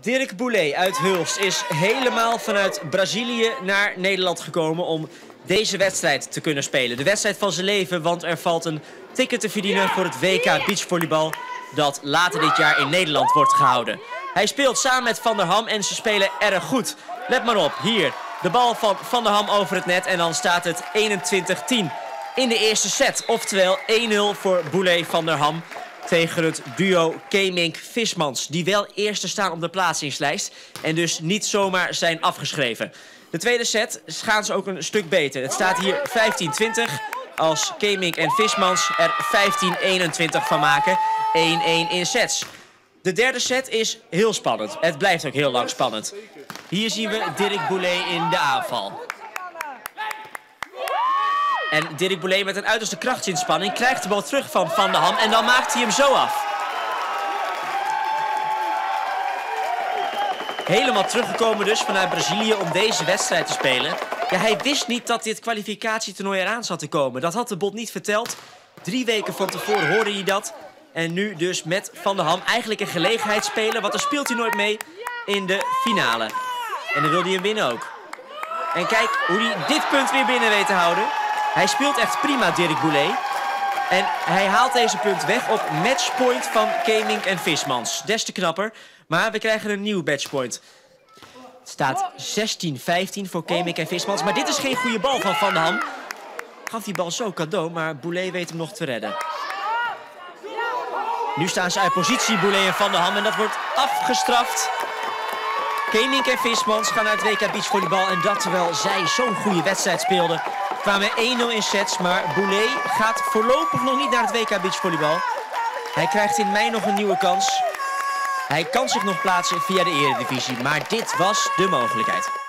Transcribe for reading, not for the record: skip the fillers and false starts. Dirk Boehlé uit Hulst is helemaal vanuit Brazilië naar Nederland gekomen om deze wedstrijd te kunnen spelen. De wedstrijd van zijn leven, want er valt een ticket te verdienen voor het WK Beachvolleybal dat later dit jaar in Nederland wordt gehouden. Hij speelt samen met Van der Ham en ze spelen erg goed. Let maar op, hier de bal van Van der Ham over het net en dan staat het 21-10 in de eerste set. Oftewel 1-0 voor Boehlé Van der Ham tegen het duo Kemink-Vismans, die wel eerste staan op de plaatsingslijst en dus niet zomaar zijn afgeschreven. De tweede set gaan ze ook een stuk beter. Het staat hier 15-20 als Kemink en Vismans er 15-21 van maken. 1-1 in sets. De derde set is heel spannend. Het blijft ook heel lang spannend. Hier zien we Dirk Boehlé in de aanval. En Dirk Boehlé met een uiterste krachtsinspanning krijgt de bal terug van Van der Ham en dan maakt hij hem zo af. Helemaal teruggekomen dus vanuit Brazilië om deze wedstrijd te spelen. Ja, hij wist niet dat dit kwalificatietoernooi eraan zat te komen. Dat had de bond niet verteld. 3 weken van tevoren hoorde hij dat. En nu dus met Van der Ham eigenlijk een gelegenheid spelen, want daar speelt hij nooit mee in de finale. En dan wil hij hem winnen ook. En kijk hoe hij dit punt weer binnen weet te houden. Hij speelt echt prima, Dirk Boehlé. En hij haalt deze punt weg op matchpoint van Kemink en Vismans. Des te knapper, maar we krijgen een nieuw matchpoint. Het staat 16-15 voor Kemink en Vismans, maar dit is geen goede bal van Van der Ham. Gaf die bal zo cadeau, maar Boehlé weet hem nog te redden. Nu staan ze uit positie, Boehlé en Van der Ham, en dat wordt afgestraft. Kemink en Vismans gaan naar het WK Beachvolleybal en dat terwijl zij zo'n goede wedstrijd speelden. Kwamen 1-0 in sets, maar Boehlé gaat voorlopig nog niet naar het WK Beachvolleybal. Hij krijgt in mei nog een nieuwe kans. Hij kan zich nog plaatsen via de Eredivisie, maar dit was de mogelijkheid.